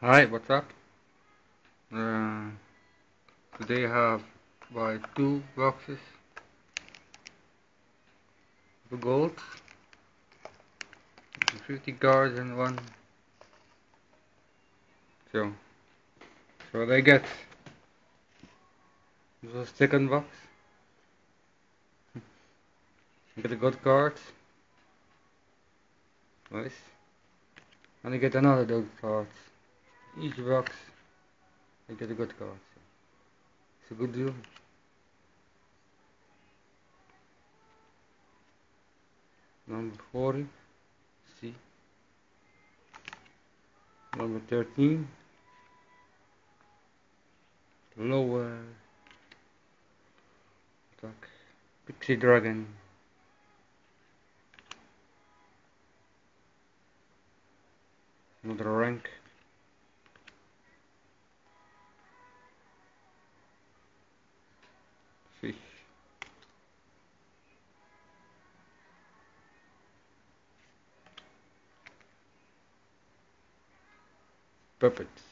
Hi, what's up? Today I have buy 2 boxes of gold, 50 cards and 1. So they get the second box. You get a gold card, nice, and you get another gold card. Each box I get a good card, so it's a good deal. Number 40, C. Number 13, lower attack, Pixie Dragon. Another rank. Fish. Puppets.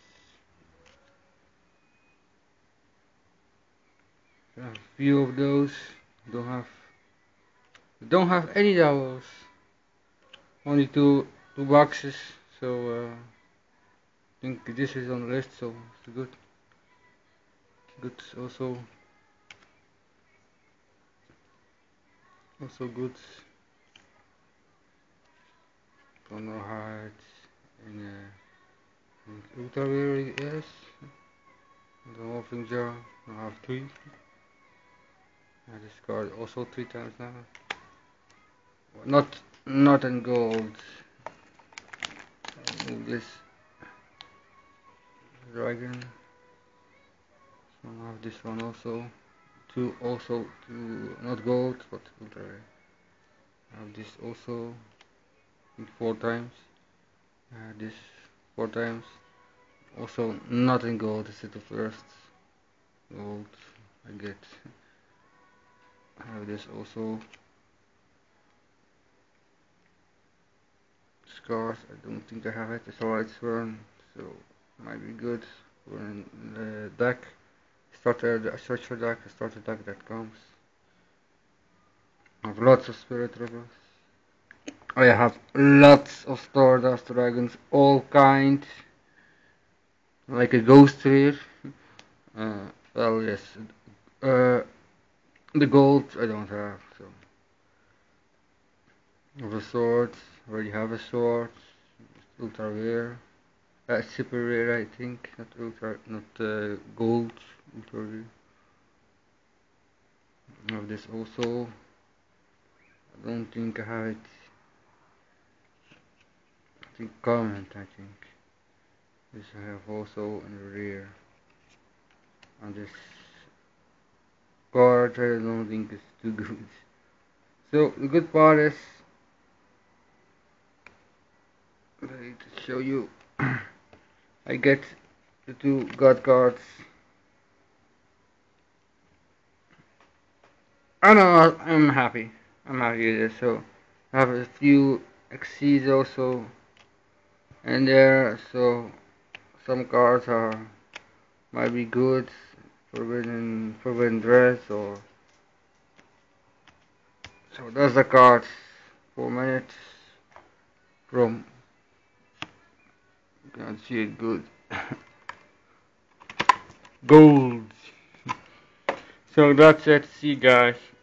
I have a few of those. Don't have any dowels. Only two boxes. So I think this is on the list. So it's good. Good also. Also good. Thunder Hearts and Ultra Rare, yes. The Morphing Jar, I have 3. I discard also 3 times now. Not in gold. I'll move this dragon. So I have this one also. Two not gold but ultra rare. I have this also 4 times. This 4 times. Also not in gold, this is the first gold I get. I have this also. Scars, I don't think I have it, it's alright Swern, so might be good for the deck. I search for a starter deck that comes. I have lots of spirit dragons. I have lots of Stardust Dragons, all kinds. Like a ghost here. Well, yes. The gold I don't have, so. I have a sword, already have a sword. Ultra rare. Super rare, I think, not gold. I have this also. I don't think I have it. I think comment. I think this I have also in the rear. And this card I don't think is too good. So the good part is, let me show you. I get the 2 god cards. I know, I'm happy with this, so I have a few Xyz also in there, so some cards might be good, forbidden dress or so. That's the cards. 4 minutes from, you can't see it good. Gold. So that's it, see you guys.